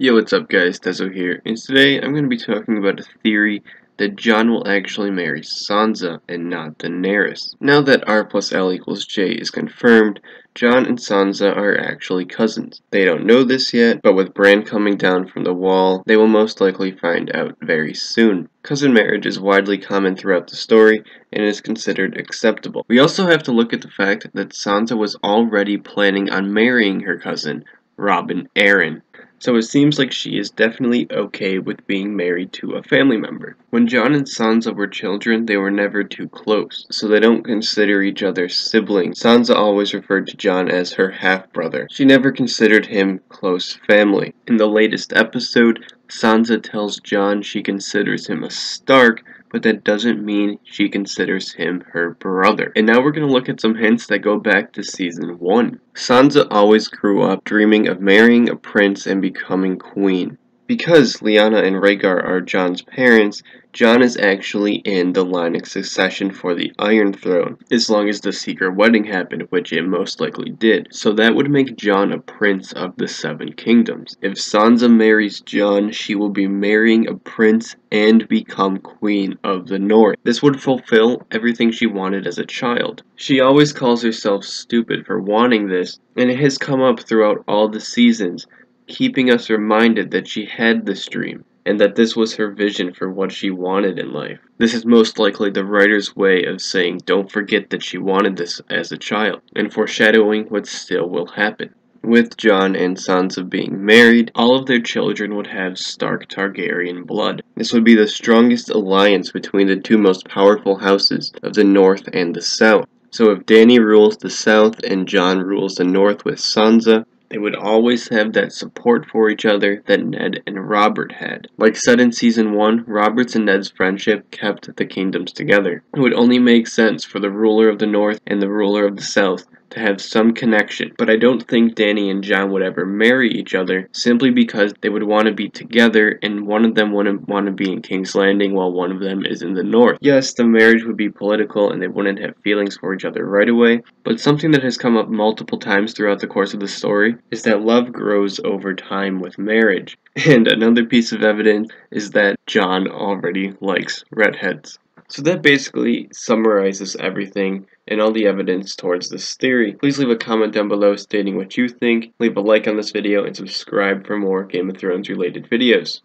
Yo, what's up guys, Dezo here, and today I'm going to be talking about a theory that Jon will actually marry Sansa and not Daenerys. Now that R plus L equals J is confirmed, Jon and Sansa are actually cousins. They don't know this yet, but with Bran coming down from the wall, they will most likely find out very soon. Cousin marriage is widely common throughout the story, and is considered acceptable. We also have to look at the fact that Sansa was already planning on marrying her cousin, Robin Arryn. So it seems like she is definitely okay with being married to a family member. When Jon and Sansa were children, they were never too close, so they don't consider each other siblings. Sansa always referred to Jon as her half-brother. She never considered him close family. In the latest episode, Sansa tells Jon she considers him a Stark, but that doesn't mean she considers him her brother. And now we're going to look at some hints that go back to season 1. Sansa always grew up dreaming of marrying a prince and becoming queen. Because Lyanna and Rhaegar are Jon's parents, Jon is actually in the line of succession for the Iron Throne, as long as the secret wedding happened, which it most likely did. So that would make Jon a prince of the Seven Kingdoms. If Sansa marries Jon, she will be marrying a prince and become queen of the North. This would fulfill everything she wanted as a child. She always calls herself stupid for wanting this, and it has come up throughout all the seasons, keeping us reminded that she had this dream, and that this was her vision for what she wanted in life. This is most likely the writer's way of saying don't forget that she wanted this as a child, and foreshadowing what still will happen. With Jon and Sansa being married, all of their children would have Stark Targaryen blood. This would be the strongest alliance between the two most powerful houses of the North and the South. So if Dany rules the South and Jon rules the North with Sansa, they would always have that support for each other that Ned and Robert had. Like said in season 1, Robert's and Ned's friendship kept the kingdoms together. It would only make sense for the ruler of the North and the ruler of the South to have some connection, but I don't think Dany and Jon would ever marry each other simply because they would want to be together and one of them wouldn't want to be in King's Landing while one of them is in the North. Yes, the marriage would be political and they wouldn't have feelings for each other right away, but something that has come up multiple times throughout the course of the story is that love grows over time with marriage. And another piece of evidence is that Jon already likes redheads. So that basically summarizes everything and all the evidence towards this theory. Please leave a comment down below stating what you think, leave a like on this video, and subscribe for more Game of Thrones related videos.